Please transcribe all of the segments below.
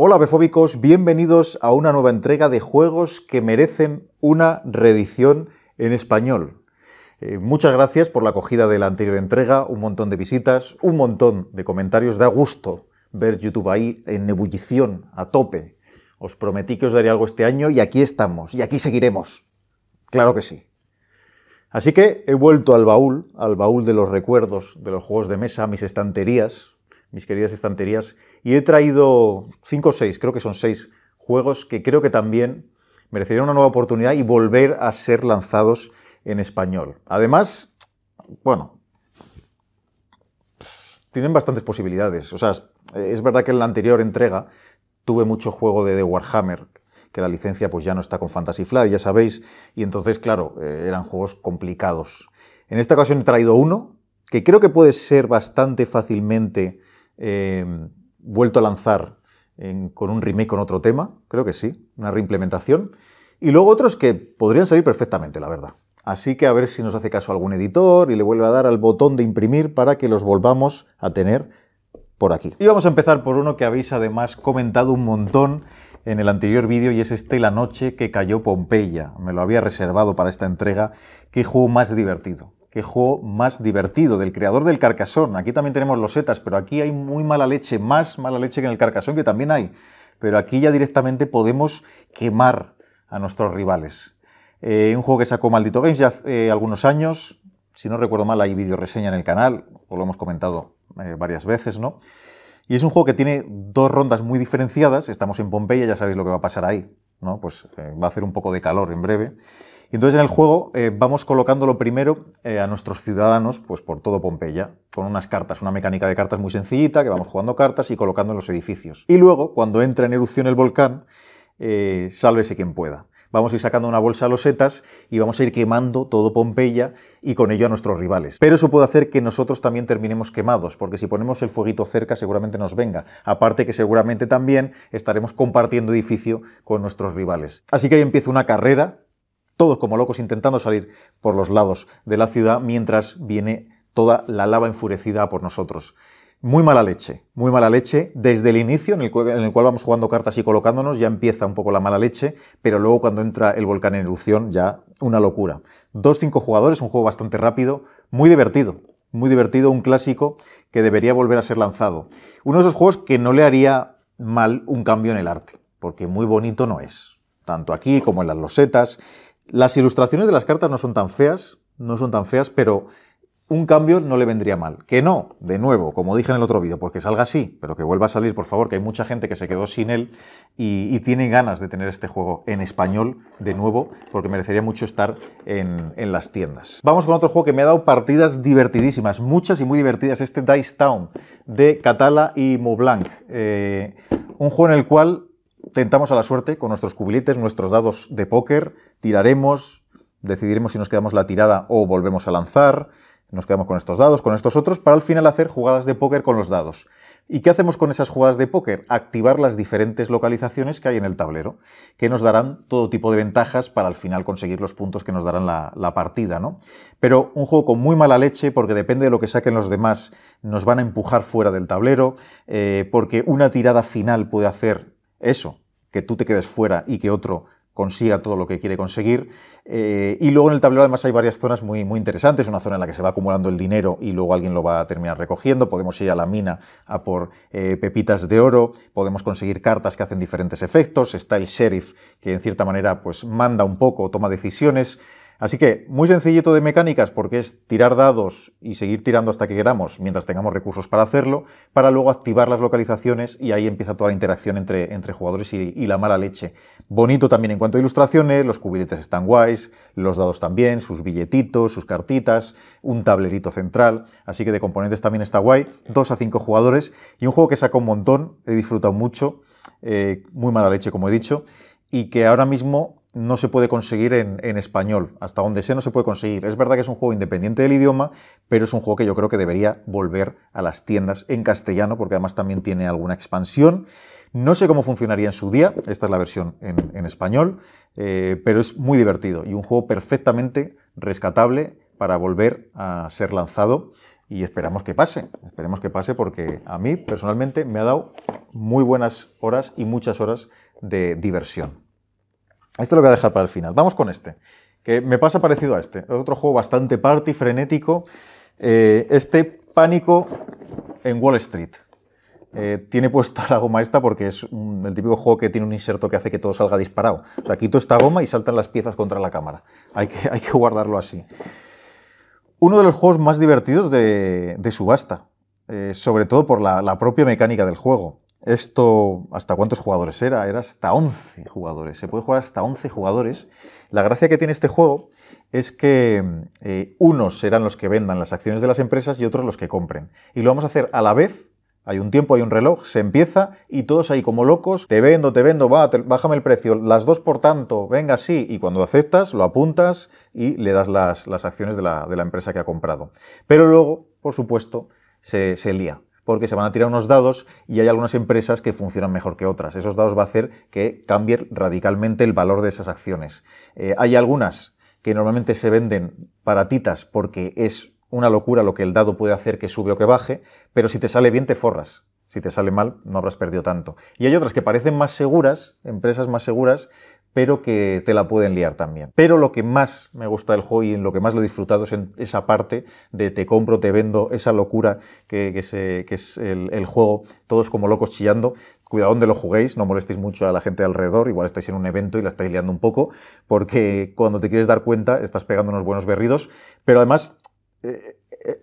Hola befóbicos, bienvenidos a una nueva entrega de juegos que merecen una reedición en español. Muchas gracias por la acogida de la anterior entrega, un montón de visitas, un montón de comentarios. Da gusto ver YouTube ahí en ebullición, a tope. Os prometí que os daría algo este año y aquí estamos, y aquí seguiremos. Claro que sí. Así que he vuelto al baúl de los recuerdos de los juegos de mesa, mis estanterías, mis queridas estanterías, y he traído 5 o 6, creo que son 6 juegos que creo que también merecerían una nueva oportunidad y volver a ser lanzados en español. Además, bueno, tienen bastantes posibilidades. O sea, es verdad que en la anterior entrega tuve mucho juego de Warhammer, que la licencia pues ya no está con Fantasy Flight, ya sabéis, y entonces, claro, eran juegos complicados. En esta ocasión he traído uno que creo que puede ser bastante fácilmente vuelto a lanzar con un remake con otro tema, creo que sí, una reimplementación, y luego otros que podrían salir perfectamente, la verdad. Así que a ver si nos hace caso algún editor y le vuelve a dar al botón de imprimir para que los volvamos a tener por aquí. Y vamos a empezar por uno que habéis además comentado un montón en el anterior vídeo, y es este La noche que cayó Pompeya. Me lo había reservado para esta entrega. Qué juego más divertido. Qué juego más divertido, del creador del Carcassonne. Aquí también tenemos los setas, pero aquí hay muy mala leche, más mala leche que en el Carcassonne, que también hay. Pero aquí ya directamente podemos quemar a nuestros rivales. Un juego que sacó Maldito Games ya hace algunos años. Si no recuerdo mal, hay vídeo reseña en el canal, os lo hemos comentado varias veces, ¿no? Y es un juego que tiene 2 rondas muy diferenciadas. Estamos en Pompeya, ya sabéis lo que va a pasar ahí, ¿no? Pues va a hacer un poco de calor en breve. Y entonces en el juego vamos colocándolo primero a nuestros ciudadanos pues por todo Pompeya, con unas cartas, una mecánica de cartas muy sencillita, que vamos jugando cartas y colocando en los edificios. Y luego, cuando entra en erupción el volcán, sálvese quien pueda. Vamos a ir sacando una bolsa de losetas y vamos a ir quemando todo Pompeya y con ello a nuestros rivales. Pero eso puede hacer que nosotros también terminemos quemados, porque si ponemos el fueguito cerca seguramente nos venga. Aparte que seguramente también estaremos compartiendo edificio con nuestros rivales. Así que ahí empieza una carrera, todos como locos intentando salir por los lados de la ciudad mientras viene toda la lava enfurecida a por nosotros. Muy mala leche, desde el inicio en el cual vamos jugando cartas y colocándonos ya empieza un poco la mala leche, pero luego cuando entra el volcán en erupción ya una locura. 2-5 jugadores, un juego bastante rápido, muy divertido, un clásico que debería volver a ser lanzado. Uno de esos juegos que no le haría mal un cambio en el arte, porque muy bonito no es, tanto aquí como en las losetas. Las ilustraciones de las cartas no son tan feas, pero un cambio no le vendría mal. Que no, de nuevo, como dije en el otro vídeo, pues que salga así, pero que vuelva a salir, por favor, que hay mucha gente que se quedó sin él y tiene ganas de tener este juego en español, de nuevo, porque merecería mucho estar en las tiendas. Vamos con otro juego que me ha dado partidas divertidísimas, muchas y muy divertidas, este Dice Town, de Catala y Moublanc. Un juego en el cual tentamos a la suerte con nuestros cubiletes, nuestros dados de póker, tiraremos, decidiremos si nos quedamos la tirada o volvemos a lanzar. Nos quedamos con estos dados, con estos otros, para al final hacer jugadas de póker con los dados. ¿Y qué hacemos con esas jugadas de póker? Activar las diferentes localizaciones que hay en el tablero, que nos darán todo tipo de ventajas para al final conseguir los puntos que nos darán la partida, ¿no? Pero un juego con muy mala leche, porque depende de lo que saquen los demás, nos van a empujar fuera del tablero, porque una tirada final puede hacer eso, que tú te quedes fuera y que otro consiga todo lo que quiere conseguir. Y luego en el tablero además hay varias zonas muy interesantes. Una zona en la que se va acumulando el dinero y luego alguien lo va a terminar recogiendo. Podemos ir a la mina a por pepitas de oro. Podemos conseguir cartas que hacen diferentes efectos. Está el sheriff que en cierta manera pues manda un poco, toma decisiones. Así que muy sencillito de mecánicas, porque es tirar dados y seguir tirando hasta que queramos, mientras tengamos recursos para hacerlo, para luego activar las localizaciones y ahí empieza toda la interacción entre jugadores y la mala leche. Bonito también en cuanto a ilustraciones, los cubiletes están guays, los dados también, sus billetitos, sus cartitas, un tablerito central, así que de componentes también está guay, 2-5 jugadores y un juego que saca un montón, he disfrutado mucho, muy mala leche como he dicho, y que ahora mismo no se puede conseguir en español. Hasta donde sé no se puede conseguir. Es verdad que es un juego independiente del idioma, pero es un juego que yo creo que debería volver a las tiendas en castellano, porque además también tiene alguna expansión. No sé cómo funcionaría en su día, esta es la versión en español, pero es muy divertido y un juego perfectamente rescatable para volver a ser lanzado. Y esperamos que pase porque a mí personalmente me ha dado muy buenas horas y muchas horas de diversión. Este lo voy a dejar para el final. Vamos con este, que me pasa parecido a este. Es otro juego bastante party, frenético. Este Pánico en Wall Street. Tiene puesta la goma esta porque es el típico juego que tiene un inserto que hace que todo salga disparado. O sea, quito esta goma y saltan las piezas contra la cámara. Hay que guardarlo así. Uno de los juegos más divertidos de subasta, sobre todo por la propia mecánica del juego. Esto, ¿hasta cuántos jugadores era? Era hasta 11 jugadores. Se puede jugar hasta 11 jugadores. La gracia que tiene este juego es que unos serán los que vendan las acciones de las empresas y otros los que compren. Y lo vamos a hacer a la vez. Hay un tiempo, hay un reloj, se empieza y todos ahí como locos, te vendo, va, bájame el precio, las dos por tanto, venga, sí, y cuando aceptas, lo apuntas y le das las acciones de la empresa que ha comprado. Pero luego, por supuesto, se lía, porque se van a tirar unos dados y hay algunas empresas que funcionan mejor que otras. Esos dados va a hacer que cambie radicalmente el valor de esas acciones. Hay algunas que normalmente se venden baratitas porque es una locura lo que el dado puede hacer que sube o que baje, pero si te sale bien te forras. Si te sale mal, no habrás perdido tanto. Y hay otras que parecen más seguras, empresas más seguras, pero que te la pueden liar también. Pero lo que más me gusta del juego y en lo que más lo he disfrutado es en esa parte de te compro, te vendo, esa locura que es el juego, todos como locos chillando. Cuidado donde lo juguéis, no molestéis mucho a la gente de alrededor, igual estáis en un evento y la estáis liando un poco, porque cuando te quieres dar cuenta estás pegando unos buenos berridos, pero además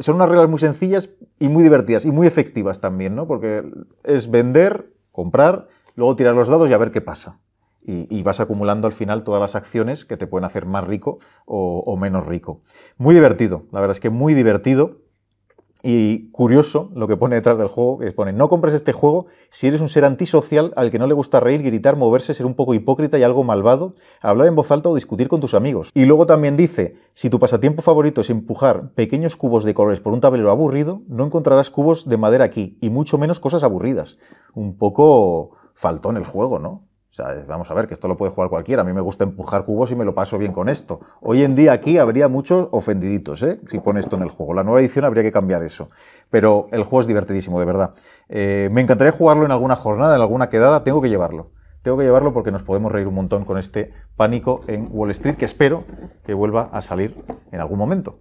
son unas reglas muy sencillas y muy divertidas y muy efectivas también, ¿no? Porque es vender, comprar, luego tirar los dados y a ver qué pasa. Y vas acumulando al final todas las acciones que te pueden hacer más rico o menos rico. Muy divertido, la verdad es que muy divertido y curioso lo que pone detrás del juego, que pone: no compres este juego si eres un ser antisocial al que no le gusta reír, gritar, moverse, ser un poco hipócrita y algo malvado, hablar en voz alta o discutir con tus amigos. Y luego también dice, si tu pasatiempo favorito es empujar pequeños cubos de colores por un tablero aburrido, no encontrarás cubos de madera aquí, y mucho menos cosas aburridas. Un poco faltón el juego, ¿no? O sea, vamos a ver, que esto lo puede jugar cualquiera. A mí me gusta empujar cubos y me lo paso bien con esto. Hoy en día aquí habría muchos ofendiditos, ¿eh?, si pone esto en el juego. La nueva edición habría que cambiar eso. Pero el juego es divertidísimo, de verdad. Me encantaría jugarlo en alguna jornada, en alguna quedada. Tengo que llevarlo. Tengo que llevarlo porque nos podemos reír un montón con este Pánico en Wall Street, que espero que vuelva a salir en algún momento.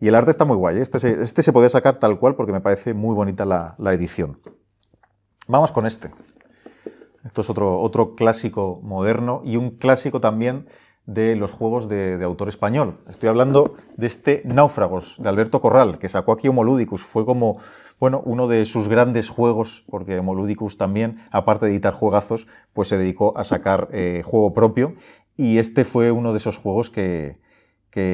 Y el arte está muy guay, ¿eh? Este se podía sacar tal cual porque me parece muy bonita la edición. Vamos con este. Esto es otro clásico moderno y un clásico también de los juegos de autor español. Estoy hablando de este Náufragos, de Alberto Corral, que sacó aquí Homoludicus. Fue como, bueno, uno de sus grandes juegos, porque Homoludicus también, aparte de editar juegazos, pues se dedicó a sacar juego propio. Y este fue uno de esos juegos que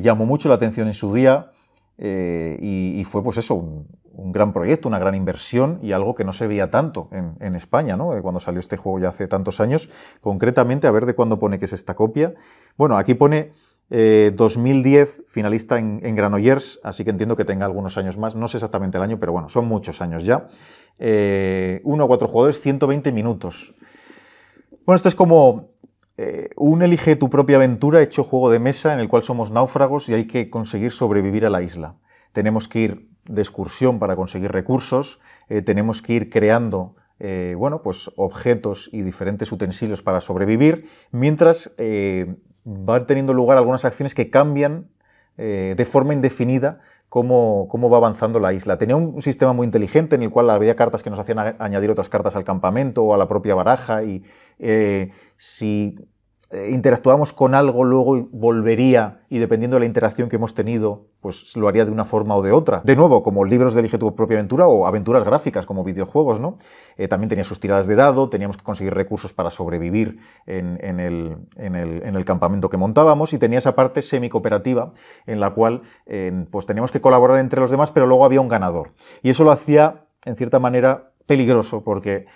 llamó mucho la atención en su día. Y fue, pues eso, un gran proyecto, una gran inversión y algo que no se veía tanto en España, ¿no? Cuando salió este juego ya hace tantos años. Concretamente, a ver de cuándo pone que es esta copia. Bueno, aquí pone 2010, finalista en Granollers, así que entiendo que tenga algunos años más. No sé exactamente el año, pero bueno, son muchos años ya. 1 a 4 jugadores, 120 minutos. Bueno, esto es como un elige tu propia aventura hecho juego de mesa en el cual somos náufragos y hay que conseguir sobrevivir a la isla. Tenemos que ir de excursión para conseguir recursos, tenemos que ir creando bueno, pues objetos y diferentes utensilios para sobrevivir, mientras van teniendo lugar algunas acciones que cambian de forma indefinida cómo va avanzando la isla. Tenía un sistema muy inteligente en el cual había cartas que nos hacían añadir otras cartas al campamento o a la propia baraja, y si interactuábamos con algo luego volvería, y dependiendo de la interacción que hemos tenido, pues lo haría de una forma o de otra. De nuevo, como libros de Elige tu propia aventura o aventuras gráficas como videojuegos, ¿no? También tenía sus tiradas de dado, teníamos que conseguir recursos para sobrevivir en el campamento que montábamos, y tenía esa parte semi-cooperativa en la cual pues teníamos que colaborar entre los demás, pero luego había un ganador. Y eso lo hacía, en cierta manera, peligroso, porque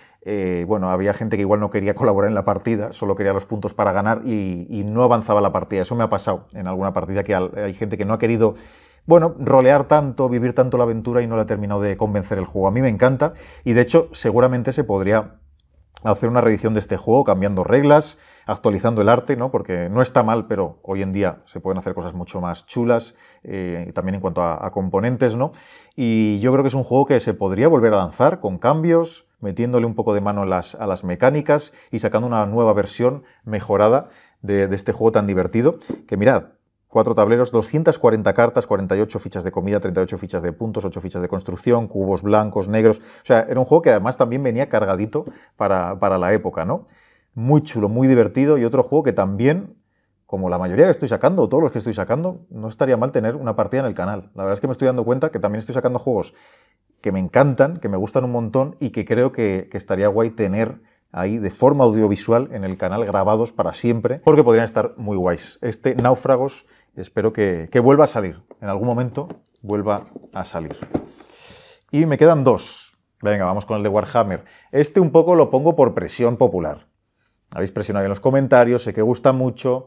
bueno, había gente que igual no quería colaborar en la partida, solo quería los puntos para ganar y no avanzaba la partida. Eso me ha pasado en alguna partida, que hay gente que no ha querido, bueno, rolear tanto, vivir tanto la aventura, y no le ha terminado de convencer el juego. A mí me encanta, y de hecho seguramente se podría hacer una reedición de este juego, cambiando reglas, actualizando el arte, ¿no? Porque no está mal, pero hoy en día se pueden hacer cosas mucho más chulas, también en cuanto a componentes, ¿no? Y yo creo que es un juego que se podría volver a lanzar con cambios, metiéndole un poco de mano a las mecánicas y sacando una nueva versión mejorada de este juego tan divertido, que mirad, 4 tableros, 240 cartas, 48 fichas de comida, 38 fichas de puntos, 8 fichas de construcción, cubos blancos, negros... O sea, era un juego que además también venía cargadito para la época, ¿no? Muy chulo, muy divertido, y otro juego que también, como la mayoría que estoy sacando, o todos los que estoy sacando, no estaría mal tener una partida en el canal. La verdad es que me estoy dando cuenta que también estoy sacando juegos que me encantan, que me gustan un montón y que creo que estaría guay tener ahí de forma audiovisual en el canal, grabados para siempre, porque podrían estar muy guays. Este Náufragos espero que vuelva a salir, en algún momento vuelva a salir. Y me quedan dos. Venga, vamos con el de Warhammer. Este un poco lo pongo por presión popular. Habéis presionado en los comentarios, sé que gusta mucho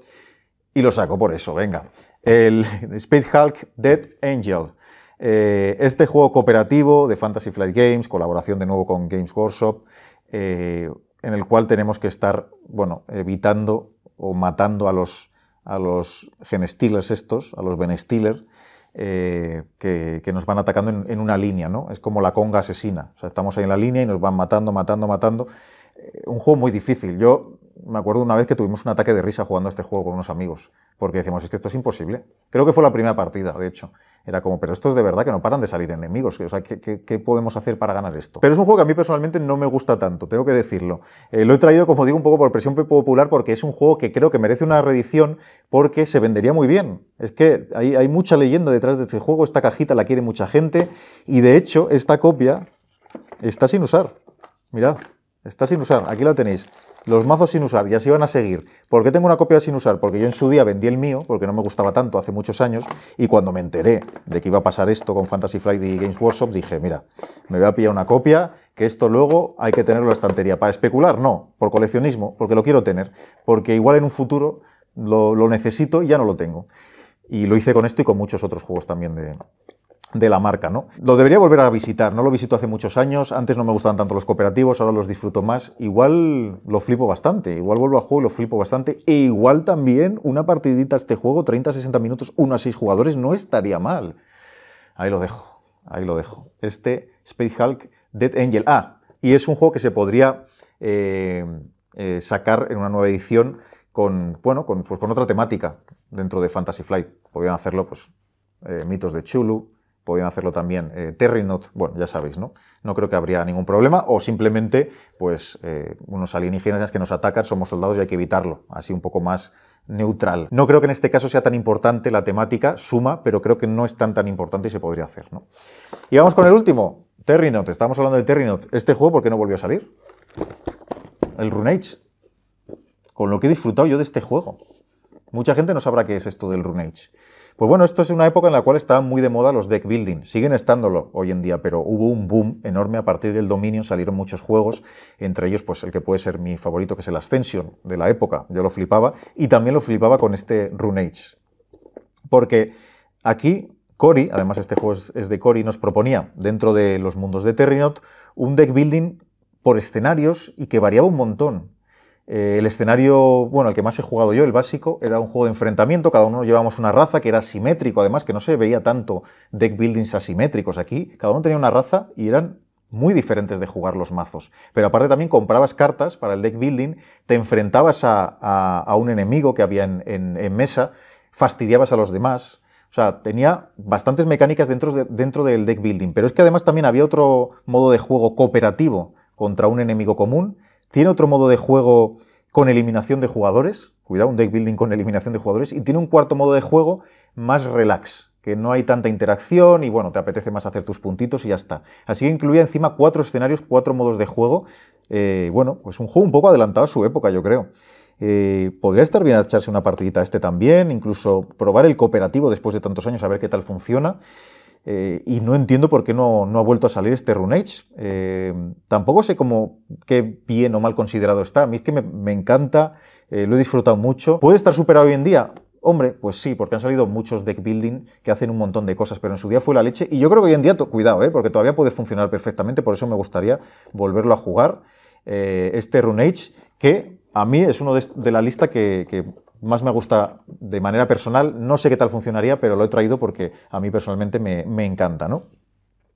y lo saco por eso, venga. El Space Hulk Death Angel. Este juego cooperativo de Fantasy Flight Games, colaboración de nuevo con Games Workshop, en el cual tenemos que estar, bueno, evitando o matando a los Genestealers estos, a los Benestealers, que nos van atacando en una línea, ¿no? Es como la conga asesina. O sea, estamos ahí en la línea y nos van matando, matando, matando. Un juego muy difícil. Yo me acuerdo una vez que tuvimos un ataque de risa jugando a este juego con unos amigos, porque decíamos, es que esto es imposible. Creo que fue la primera partida, de hecho. Era como, pero estos de verdad que no paran de salir enemigos. O sea, ¿qué podemos hacer para ganar esto? Pero es un juego que a mí personalmente no me gusta tanto, tengo que decirlo. Lo he traído, como digo, un poco por presión popular, porque es un juego que creo que merece una reedición, porque se vendería muy bien. Es que hay mucha leyenda detrás de este juego, esta cajita la quiere mucha gente, y de hecho, esta copia está sin usar. Mirad. Está sin usar, aquí la tenéis. Los mazos sin usar, y así van a seguir. ¿Por qué tengo una copia sin usar? Porque yo en su día vendí el mío, porque no me gustaba tanto hace muchos años, y cuando me enteré de que iba a pasar esto con Fantasy Flight y Games Workshop, dije, mira, me voy a pillar una copia, que esto luego hay que tenerlo en la estantería. Para especular, no, por coleccionismo, porque lo quiero tener, porque igual en un futuro lo necesito y ya no lo tengo. Y lo hice con esto y con muchos otros juegos también de la marca, ¿no? Lo debería volver a visitar, no lo visito hace muchos años, antes no me gustaban tanto los cooperativos, ahora los disfruto más, igual lo flipo bastante, igual vuelvo al juego y lo flipo bastante, e igual también una partidita a este juego, 30-60 minutos, 1 a 6 jugadores, no estaría mal. Ahí lo dejo, ahí lo dejo. Este Space Hulk Death Angel. Ah, y es un juego que se podría sacar en una nueva edición con, bueno, pues con otra temática dentro de Fantasy Flight. Podrían hacerlo, pues, mitos de Chulu. Podrían hacerlo también Terrinoth, bueno, ya sabéis, ¿no? No creo que habría ningún problema, o simplemente, pues, unos alienígenas que nos atacan, somos soldados y hay que evitarlo, así un poco más neutral. No creo que en este caso sea tan importante la temática, suma, pero creo que no es tan importante y se podría hacer, ¿no? Y vamos con el último, Terrinoth, estamos hablando de Terrinoth. Este juego, ¿por qué no volvió a salir? El Rune Age. Con lo que he disfrutado yo de este juego. Mucha gente no sabrá qué es esto del Rune Age. Pues bueno, esto es una época en la cual estaban muy de moda los deck building. Siguen estándolo hoy en día, pero hubo un boom enorme a partir del Dominion. Salieron muchos juegos, entre ellos pues el que puede ser mi favorito, que es el Ascension de la época. Yo lo flipaba, y también lo flipaba con este Rune Age. Porque aquí Cory, además este juego es de Cory, nos proponía, dentro de los mundos de Terrinoth, un deck building por escenarios y que variaba un montón. El escenario, bueno, el que más he jugado yo, el básico, era un juego de enfrentamiento, cada uno llevábamos una raza, que era asimétrico, además, que no se veía tanto deck buildings asimétricos aquí, cada uno tenía una raza y eran muy diferentes de jugar los mazos. Pero aparte también comprabas cartas para el deck building, te enfrentabas a un enemigo que había en mesa, fastidiabas a los demás. O sea, tenía bastantes mecánicas dentro del deck building, pero es que además también había otro modo de juego cooperativo contra un enemigo común. Tiene otro modo de juego con eliminación de jugadores, cuidado, un deck building con eliminación de jugadores, y tiene un cuarto modo de juego más relax, que no hay tanta interacción y, bueno, te apetece más hacer tus puntitos y ya está. Así que incluía encima 4 escenarios, 4 modos de juego, bueno, pues un juego un poco adelantado a su época, yo creo. Podría estar bien echarse una partidita a este también, incluso probar el cooperativo después de tantos años, a ver qué tal funciona. Y no entiendo por qué no ha vuelto a salir este Rune Age. Tampoco sé cómo, qué bien o mal considerado está. A mí es que me encanta, lo he disfrutado mucho. ¿Puede estar superado hoy en día? Hombre, pues sí, porque han salido muchos deck building que hacen un montón de cosas, pero en su día fue la leche. Y yo creo que hoy en día, cuidado, porque todavía puede funcionar perfectamente, por eso me gustaría volverlo a jugar. este Rune Age, que a mí es uno de la lista que más me gusta de manera personal. No sé qué tal funcionaría, pero lo he traído porque a mí personalmente me encanta, ¿no?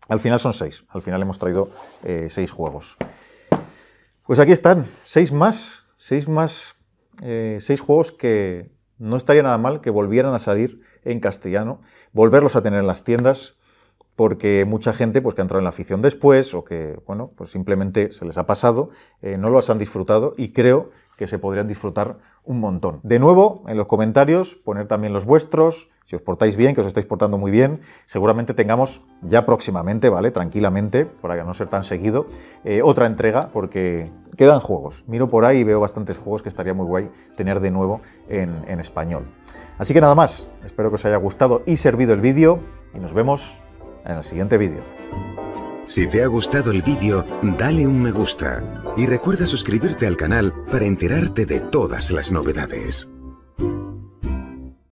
Al final son 6. Al final hemos traído 6 juegos. Pues aquí están, 6 juegos que no estaría nada mal que volvieran a salir en castellano, volverlos a tener en las tiendas, porque mucha gente pues, que ha entrado en la afición después o que bueno, pues simplemente se les ha pasado, no los han disfrutado y creo que se podrían disfrutar un montón. De nuevo, en los comentarios, poner también los vuestros, si os portáis bien, que os estáis portando muy bien, seguramente tengamos ya próximamente, ¿vale? Tranquilamente, para no ser tan seguido, otra entrega, porque quedan juegos. Miro por ahí y veo bastantes juegos que estaría muy guay tener de nuevo en español. Así que nada más, espero que os haya gustado y servido el vídeo, y nos vemos en el siguiente vídeo. Si te ha gustado el vídeo, dale un me gusta y recuerda suscribirte al canal para enterarte de todas las novedades.